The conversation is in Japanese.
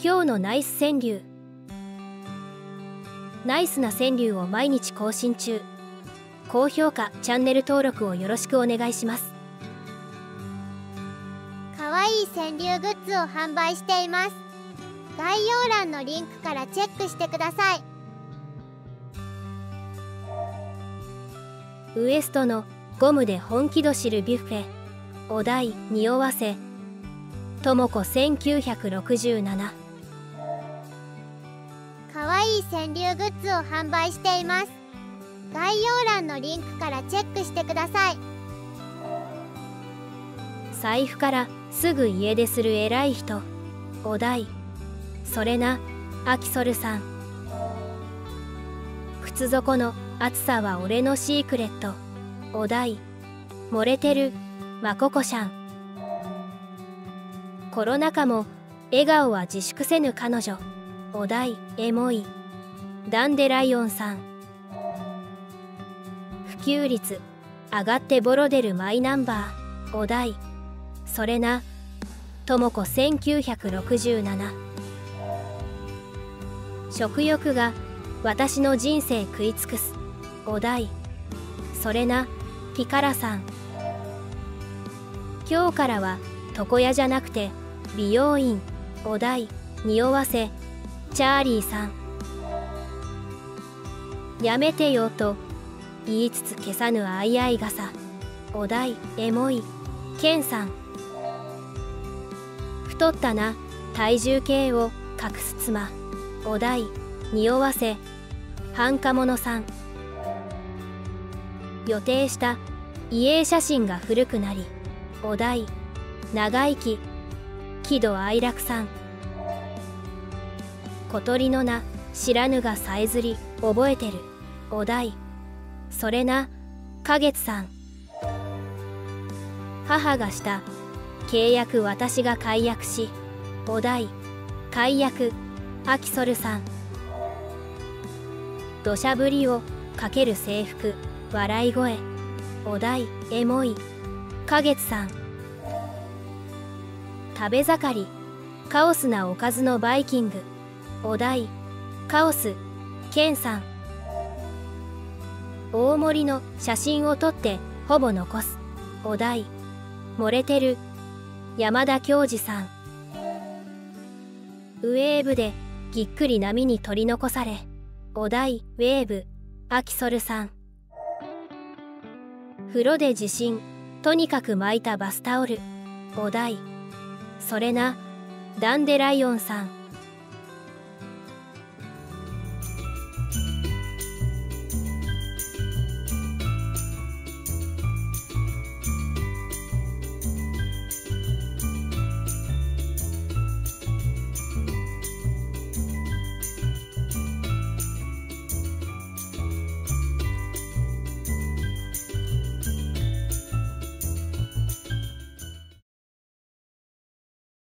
今日のナイス川柳。ナイスな川柳を毎日更新中。高評価、チャンネル登録をよろしくお願いします。かわいい川柳グッズを販売しています。概要欄のリンクからチェックしてください。ウエストのゴムで本気度知るビュッフェ、お題匂わせ、ともこ1967。かわいい川柳グッズを販売しています。概要欄のリンクからチェックしてください。財布からすぐ家出する偉い人、お題それな、アキソルさん。靴底の暑さは俺のシークレット、お題漏れてる、マココシャン。コロナ禍も笑顔は自粛せぬ彼女、お題エモい、ダンデライオンさん。普及率上がってボロ出るマイナンバー、お題それな、ともこ1967。食欲が私の人生食い尽くす、お題それな、ピカラさん。今日からは床屋じゃなくて美容院、お題匂わせ、チャーリーさん。やめてよと言いつつ消さぬあいあい傘、お題エモい、ケンさん。太ったな、体重計を隠す妻、お題匂わせ、半カモノさん。予定した遺影写真が古くなり、お題長生き、喜怒哀楽さん。小鳥の名知らぬがさえずり覚えてる、お題それな、花月さん。母がした契約私が解約し、お題解約、アキソルさん。土砂降りをかける制服、笑い声、お題エモい、花月さん。食べ盛りカオスなおかずのバイキング、お題カオス、ケンさん。大盛りの写真を撮ってほぼ残す、お題漏れてる、山田恭司さん。ウェーブでぎっくり波に取り残され、お題ウェーブ、アキソルさん。風呂で地震、とにかく巻いたバスタオル、お題それな、ダンデライオンさん。